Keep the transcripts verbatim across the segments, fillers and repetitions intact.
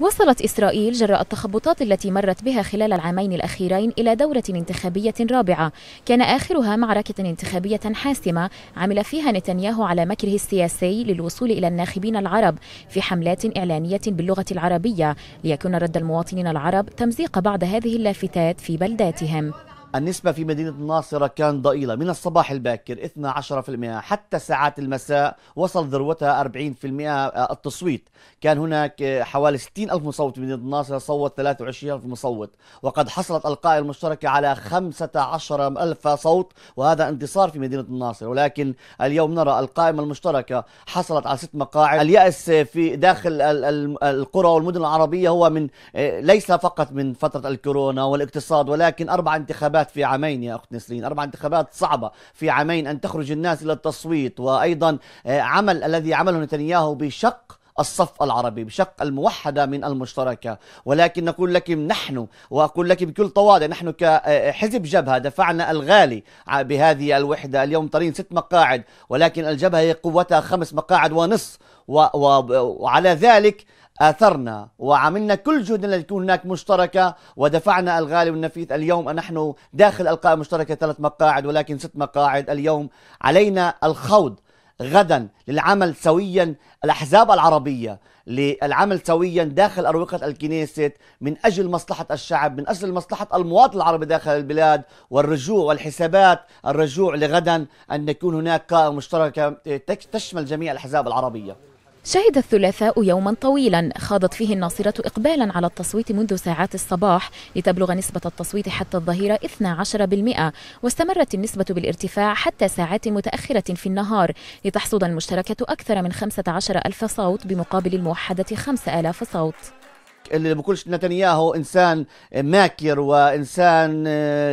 وصلت إسرائيل جراء التخبطات التي مرت بها خلال العامين الأخيرين إلى دورة انتخابية رابعة كان آخرها معركة انتخابية حاسمة عمل فيها نتنياهو على مكره السياسي للوصول إلى الناخبين العرب في حملات إعلانية باللغة العربية ليكون رد المواطنين العرب تمزيق بعض هذه اللافتات في بلداتهم. النسبة في مدينة الناصرة كانت ضئيلة، من الصباح الباكر اثنا عشر بالمئة حتى ساعات المساء وصل ذروتها أربعين بالمئة التصويت. كان هناك حوالي ستين ألف مصوت في مدينة الناصرة، صوت ثلاثة وعشرين ألف مصوت، وقد حصلت القائمة المشتركة على خمسة عشر ألف صوت، وهذا انتصار في مدينة الناصرة. ولكن اليوم نرى القائمة المشتركة حصلت على ست مقاعد. اليأس في داخل القرى والمدن العربية هو من ليس فقط من فترة الكورونا والاقتصاد، ولكن أربع انتخابات في عامين يا أخت نسرين، أربع انتخابات صعبة في عامين أن تخرج الناس إلى التصويت. وأيضا عمل الذي عمله نتنياهو بشق الصف العربي، بشق الموحدة من المشتركة. ولكن نقول لكم نحن، وأقول لك بكل تواضع، نحن كحزب جبهة دفعنا الغالي بهذه الوحدة. اليوم ترين ست مقاعد، ولكن الجبهة هي قوتها خمس مقاعد ونصف، وعلى ذلك آثرنا وعملنا كل جهدنا لتكون هناك مشتركة ودفعنا الغالي والنفيس. اليوم نحن داخل القائمة المشتركة ثلاث مقاعد ولكن ست مقاعد. اليوم علينا الخوض غدا للعمل سويا، الأحزاب العربية للعمل سويا داخل أروقة الكنيست من أجل مصلحة الشعب، من أجل مصلحة المواطن العربي داخل البلاد. والرجوع والحسابات، الرجوع لغدا أن نكون هناك قائمة مشتركة تشمل جميع الأحزاب العربية. شهد الثلاثاء يوما طويلا خاضت فيه الناصرة إقبالا على التصويت منذ ساعات الصباح لتبلغ نسبة التصويت حتى الظهيرة اثنا عشر بالمئة، واستمرت النسبة بالارتفاع حتى ساعات متأخرة في النهار لتحصد المشتركة أكثر من خمسة عشر ألف صوت بمقابل الموحدة خمسة آلاف صوت. اللي بقولش نتنياهو إنسان ماكر وإنسان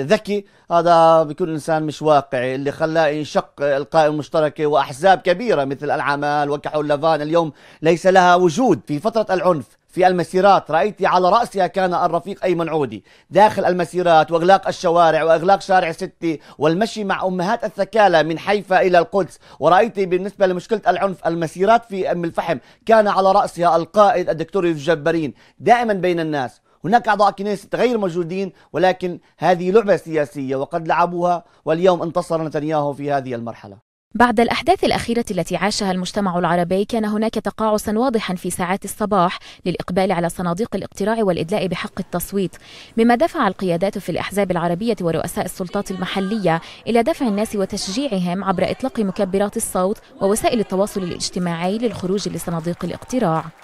ذكي، هذا بيكون إنسان مش واقعي. اللي خلاه يشق القائمة المشتركة وأحزاب كبيرة مثل العمال وكحول لافان اليوم ليس لها وجود. في فترة العنف في المسيرات رأيت على رأسها كان الرفيق أيمن عودي داخل المسيرات، وإغلاق الشوارع وإغلاق شارع ستة والمشي مع أمهات الثكالى من حيفا إلى القدس. ورأيت بالنسبة لمشكلة العنف المسيرات في أم الفحم كان على رأسها القائد الدكتور يوسف جبرين. دائما بين الناس هناك أعضاء كنيست غير موجودين، ولكن هذه لعبة سياسية وقد لعبوها، واليوم انتصر نتنياهو في هذه المرحلة. بعد الأحداث الأخيرة التي عاشها المجتمع العربي كان هناك تقاعسا واضحا في ساعات الصباح للإقبال على صناديق الاقتراع والإدلاء بحق التصويت، مما دفع القيادات في الأحزاب العربية ورؤساء السلطات المحلية إلى دفع الناس وتشجيعهم عبر إطلاق مكبرات الصوت ووسائل التواصل الاجتماعي للخروج لصناديق الاقتراع.